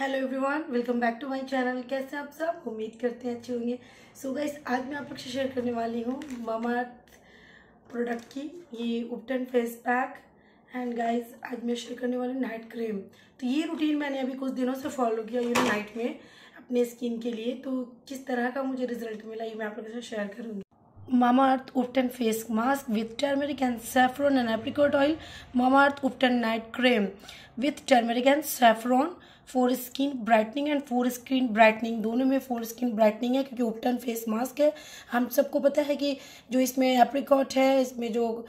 Hello everyone, welcome back to my channel. कैसे आप सब? उम्मीद करते हैं अच्छे होंगे। सो गाइस, आज मैं आप लोग से शेयर करने वाली हूँ मामाअर्थ प्रोडक्ट की ये उबटन फेस पैक। एंड गाइस, आज मैं शेयर करने वाली हूँ नाइट क्रीम। तो ये रूटीन मैंने अभी कुछ दिनों से फॉलो किया, ये नाइट में अपने स्किन के लिए। तो किस तरह का मुझे रिजल्ट मिला ये मैं आप लोगों से शेयर करूँगी। Mamaearth उबटन face mask with turmeric and saffron and apricot oil. Mamaearth उबटन night cream with turmeric and saffron for skin brightening and for skin brightening, दोनों में फॉर स्किन ब्राइटनिंग है क्योंकि उबटन फेस मास्क है। हम सबको पता है कि जो इसमें एप्रिकॉट है, इसमें जो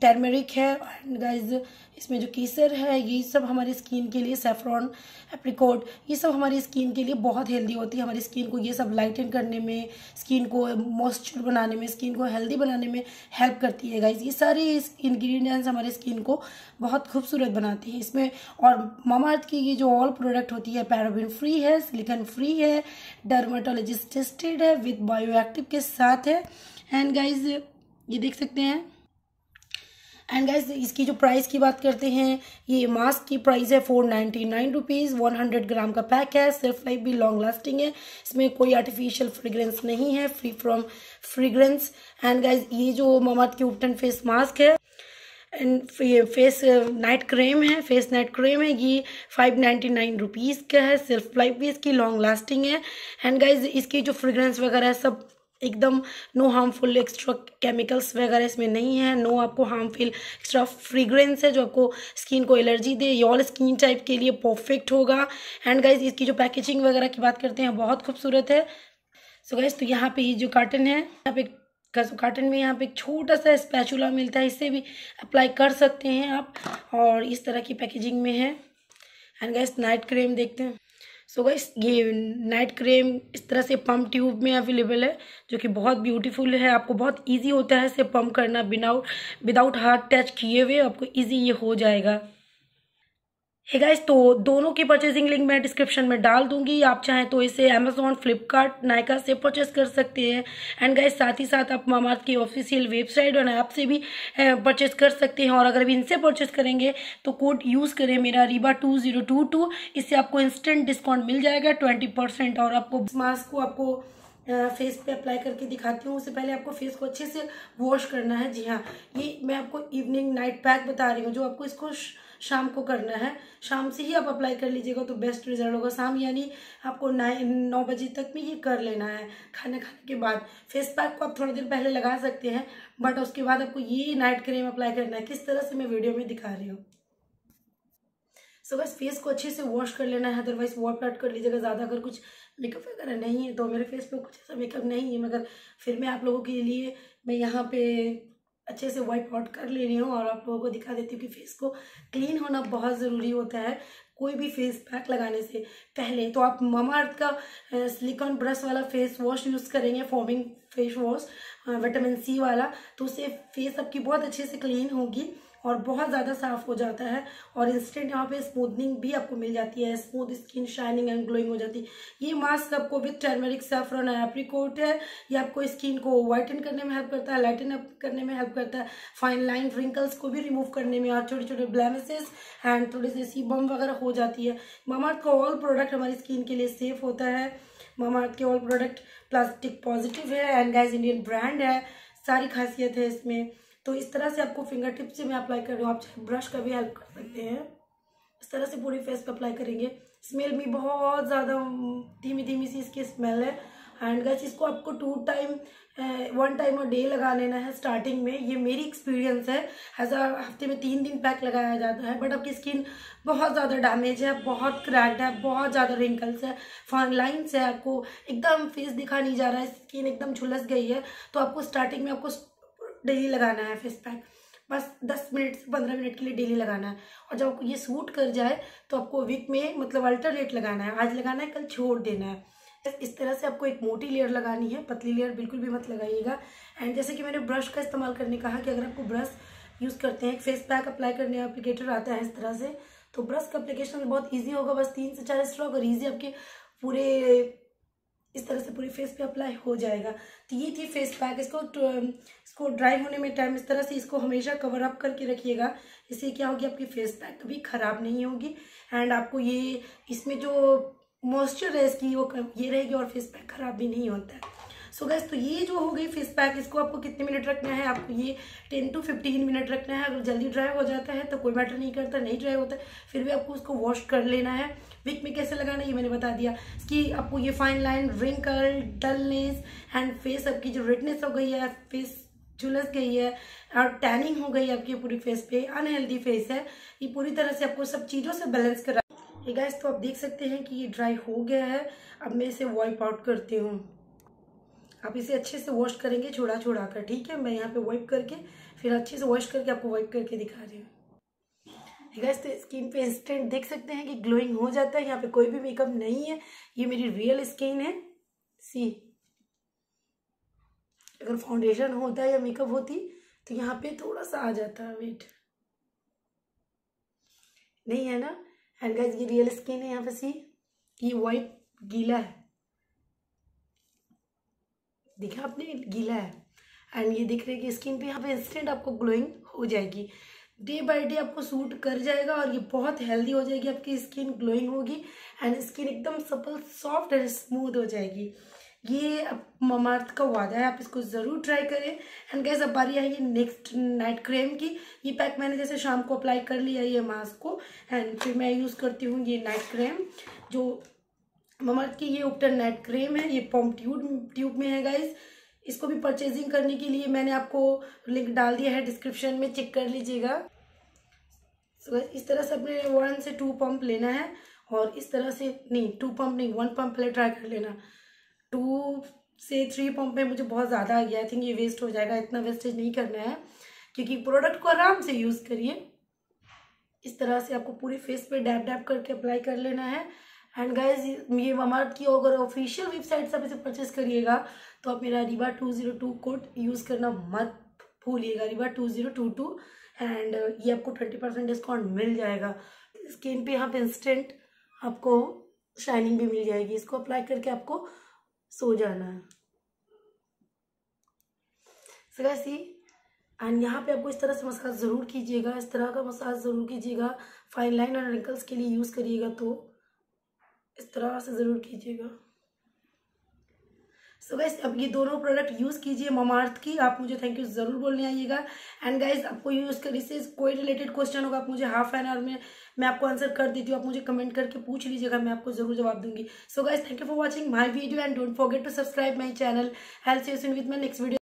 टर्मरिक है, एंड गाइज इसमें जो केसर है, ये सब हमारी स्किन के लिए, सैफरॉन, एप्रिकॉट, ये सब हमारी स्किन के लिए बहुत हेल्दी होती है। हमारी स्किन को ये सब लाइटन करने में, स्किन को मॉइस्चर बनाने में, स्किन को हेल्दी बनाने में हेल्प करती है। गाइज, ये सारे इंग्रेडिएंट्स हमारी स्किन को बहुत खूबसूरत बनाती हैं इसमें। और मामाअर्थ की ये जो ऑल प्रोडक्ट होती है, पैराबिन फ्री है, सिलिकॉन फ्री है, डर्मेटोलॉजिस्ट टेस्टेड है, विद बायोएक्टिव के साथ है। एंड गाइज, ये देख सकते हैं। एंड गाइज, इसकी जो प्राइस की बात करते हैं, ये मास्क की प्राइस है 499 रुपीज़। 100 ग्राम का पैक है, सेल्फ लाइफ भी लॉन्ग लास्टिंग है, इसमें कोई आर्टिफिशियल फ्रेग्रेंस नहीं है, free from fragrance. And guys, ये जो मामाअर्थ के उबटन फेस मास्क है एंड फेस नाइट क्रीम है, ये 599 रुपीज़ का है, सेल्फ लाइफ भी इसकी लॉन्ग लास्टिंग है। एंड गाइज, इसकी जो फ्रेग्रेंस वगैरह है सब एकदम नो हार्मफुल एक्स्ट्रा केमिकल्स वगैरह इसमें नहीं है, नो आपको हार्मफुल एक्स्ट्रा फ्रेग्रेंस है जो आपको स्किन को एलर्जी दे। ये ऑल स्किन टाइप के लिए परफेक्ट होगा। एंड गाइज, इसकी जो पैकेजिंग वगैरह की बात करते हैं बहुत खूबसूरत है। सो गाइज, तो यहाँ पे ये जो कार्टन है, यहाँ पे कार्टन में यहाँ पे एक छोटा सा स्पैचुला मिलता है, इससे भी अप्लाई कर सकते हैं आप, और इस तरह की पैकेजिंग में है। एंड गाइज, नाइट क्रीम देखते हैं। सो गाइस, ये नाइट क्रीम इस तरह से पम्प ट्यूब में अवेलेबल है जो कि बहुत ब्यूटीफुल है। आपको बहुत इजी होता है इसे पम्प करना, बिना विदाउट हाथ टच किए हुए आपको इजी ये हो जाएगा। हे गाइस, तो दोनों की परचेजिंग लिंक मैं डिस्क्रिप्शन में डाल दूंगी। आप चाहें तो इसे अमेजोन, फ्लिपकार्ट, नायका से परचेस कर सकते हैं। एंड गाइस, साथ ही साथ आप मामाअर्थ की ऑफिशियल वेबसाइट और ऐप से भी परचेस कर सकते हैं। और अगर भी इनसे परचेस करेंगे तो कोड यूज़ करें मेरा ARIBA2022, इससे आपको इंस्टेंट डिस्काउंट मिल जाएगा 20%। और आपको मास्क को आपको फेस पे अप्लाई करके दिखाती हूँ। उससे पहले आपको फेस को अच्छे से वॉश करना है। जी हाँ, ये मैं आपको इवनिंग नाइट पैक बता रही हूँ जो आपको इसको शाम को करना है। शाम से ही आप अप्लाई कर लीजिएगा तो बेस्ट रिजल्ट होगा। शाम यानी आपको 9 बजे तक में ये कर लेना है, खाना खाने के बाद। फेस पैक को आप थोड़ी देर पहले लगा सकते हैं, बट उसके बाद आपको ये नाइट क्रीम अप्लाई करना है, किस तरह से मैं वीडियो में दिखा रही हूँ। सो बस फेस को अच्छे से वॉश कर लेना है, अदरवाइज वॉट पैट कर लीजिएगा ज़्यादा। अगर कुछ मेकअप वगैरह नहीं है तो मेरे फेस पे कुछ ऐसा मेकअप नहीं है, मगर फिर मैं आप लोगों के लिए मैं यहाँ पे अच्छे से वाइप आउट कर ले रही हूँ और आप लोगों को दिखा देती हूँ कि फेस को क्लीन होना बहुत ज़रूरी होता है कोई भी फेस पैक लगाने से पहले। तो आप मामाअर्थ का सिलिकॉन ब्रश वाला फेस वॉश यूज़ करेंगे, foaming face wash, vitamin C वाला, तो उससे फेस आपकी बहुत अच्छे से क्लीन होगी और बहुत ज़्यादा साफ हो जाता है। और इंस्टेंट यहाँ पे स्मूथनिंग भी आपको मिल जाती है, smooth skin, shining and glowing हो जाती है। ये मास्क आपको with turmeric, saffron and apricot है। ये आपको स्किन को वाइटन करने में हेल्प करता है, लाइटन अप करने में हेल्प करता है, फाइन लाइन रिंकल्स को भी रिमूव करने में, और छोटे छोटे ब्लेमिशेस एंड थोड़ी सी सीबम वगैरह हो जाती है। मामाअर्थ का ऑल प्रोडक्ट हमारी स्किन के लिए सेफ होता है। मामाअर्थ के ऑल प्रोडक्ट प्लास्टिक पॉजिटिव है एंड गाइज इंडियन ब्रांड है, सारी खासियत है इसमें। तो इस तरह से आपको फिंगर टिप से मैं अप्लाई कर रही हूँ, आप चाहे ब्रश का भी हेल्प कर सकते हैं। इस तरह से पूरे फेस पे अप्लाई करेंगे। स्मेल भी बहुत ज़्यादा धीमी धीमी सी इसकी स्मेल है। एंड गाइस, इसको आपको 1 टाइम और डे लगा लेना है स्टार्टिंग में। ये मेरी एक्सपीरियंस है, ऐसा हफ्ते में 3 दिन पैक लगाया जाता है। बट आपकी स्किन बहुत ज़्यादा डैमेज है, बहुत क्रैक्ड है, बहुत ज़्यादा रिंकल्स है, फाइन लाइन्स है, आपको एकदम फेस दिखा नहीं जा रहा है, स्किन एकदम झुलस गई है। तो आपको स्टार्टिंग में आपको डेली लगाना है फेस पैक, बस 10 मिनट से 15 मिनट के लिए डेली लगाना है। और जब आपको ये सूट कर जाए तो आपको वीक में, मतलब अल्टरनेट लगाना है, आज लगाना है कल छोड़ देना है। इस तरह से आपको एक मोटी लेयर लगानी है, पतली लेयर बिल्कुल भी मत लगाइएगा। एंड जैसे कि मैंने ब्रश का इस्तेमाल करने कहा कि अगर आपको ब्रश यूज़ करते हैं, फेस पैक अप्लाई करने एप्लीकेटर आता है इस तरह से, तो ब्रश का एप्लीकेशन बहुत ईजी होगा। बस 3 से 4 स्ट्रोक और ईजी आपके पूरे इस तरह से पूरे फेस पे अप्लाई हो जाएगा। तो ये थी फेस पैक। इसको ड्राई होने में टाइम, इस तरह से इसको हमेशा कवर अप करके रखिएगा। इससे क्या होगी, आपकी फेस पैक कभी ख़राब नहीं होगी एंड आपको ये इसमें जो मॉइस्चर है इसकी वो ये रहेगी और फेस पैक ख़राब भी नहीं होता है। सो गाइस, तो ये जो हो गई फेस पैक, इसको आपको कितने मिनट रखना है, आपको ये 10 से 15 मिनट रखना है। अगर जल्दी ड्राई हो जाता है तो कोई मैटर नहीं करता, नहीं ड्राई होता फिर भी आपको उसको वॉश कर लेना है। विक में कैसे लगाना है ये मैंने बता दिया कि आपको ये fine line, wrinkle, dullness and face आपकी जो रेडनेस हो गई है, फेस झुलस गई है और टैनिंग हो गई है आपकी पूरी फेस पे, अनहेल्दी फेस है, ये पूरी तरह से आपको सब चीज़ों से बैलेंस करा। ये गाइस, तो आप देख सकते हैं कि ये ड्राई हो गया है। अब मैं इसे वाइप आउट करती हूँ। आप इसे अच्छे से वॉश करेंगे छोड़ा छोड़ा कर, ठीक है। मैं यहाँ पे वाइप करके फिर अच्छे से वॉश करके आपको वाइप करके दिखा रही हूँ। गाइस, तो स्किन पे इंस्टेंट देख सकते हैं कि ग्लोइंग हो जाता है, यहाँ पे कोई भी मेकअप नहीं है, ये मेरी रियल स्किन है। सी, अगर फाउंडेशन होता या मेकअप होती तो यहाँ पे थोड़ा सा आ जाता है, वेट नहीं है ना। एंड गाइस, ये रियल स्किन है, यहाँ पे सी, ये वाइट गीला है, देखा आपने, गीला है। एंड ये दिख रहा है कि स्किन पे यहाँ पे इंस्टेंट आपको ग्लोइंग हो जाएगी, डे बाय डे आपको सूट कर जाएगा और ये बहुत हेल्दी हो जाएगी, आपकी स्किन ग्लोइंग होगी एंड स्किन एकदम सपल, सॉफ्ट एंड स्मूथ हो जाएगी। ये मामाअर्थ का वादा है, आप इसको ज़रूर ट्राई करें। एंड गाइस, अब बारी आई है नेक्स्ट नाइट क्रीम की। ये पैक मैंने जैसे शाम को अप्लाई कर लिया ये मास्क को, एंड फिर मैं यूज़ करती हूँ ये नाइट क्रीम जो मामाअर्थ की, ये उबटन नाइट क्रीम है, ये पॉम ट्यूब में है। गाइस, इसको भी परचेजिंग करने के लिए मैंने आपको लिंक डाल दिया है डिस्क्रिप्शन में, चेक कर लीजिएगा। सो इस तरह से अपने 1 से 2 पंप लेना है और इस तरह से, नहीं 2 पंप नहीं, 1 पंप पहले ट्राई कर लेना। 2 से 3 पंप में मुझे बहुत ज़्यादा आ गया, आई थिंक ये वेस्ट हो जाएगा, इतना वेस्टेज नहीं करना है क्योंकि प्रोडक्ट को आराम से यूज़ करिए। इस तरह से आपको पूरी फेस पे डैप डैप करके अप्लाई कर लेना है। एंड गाइज, ये मामाअर्थ की अगर ऑफिशियल वेबसाइट से आप इसे परचेस करिएगा तो आप मेरा ARIBA2022 कोड यूज़ करना मत भूलिएगा, ARIBA2022, एंड ये आपको 20% डिस्काउंट मिल जाएगा। स्किन पे यहाँ पे इंस्टेंट आपको शाइनिंग भी मिल जाएगी। इसको अप्लाई करके आपको सो जाना है। सो गाइस, एंड यहाँ पे आपको इस तरह से मसाज ज़रूर कीजिएगा, इस तरह का मसाज ज़रूर कीजिएगा। फाइन लाइन और रिंकल्स के लिए यूज़ करिएगा तो इस तरह से ज़रूर कीजिएगा। सो गाइस, अब ये दोनों प्रोडक्ट यूज़ कीजिए मामाअर्थ की, आप मुझे थैंक यू ज़रूर बोलने आइएगा। एंड गाइस, आपको यूज़ कर इससे कोई रिलेटेड क्वेश्चन होगा आप मुझे हाफ एन आवर में मैं आपको आंसर कर देती हूँ, आप मुझे कमेंट करके पूछ लीजिएगा, मैं आपको ज़रूर जवाब दूंगी। So guys, thank you for watching my video and don't forget to subscribe my channel. I will see you soon with my next video.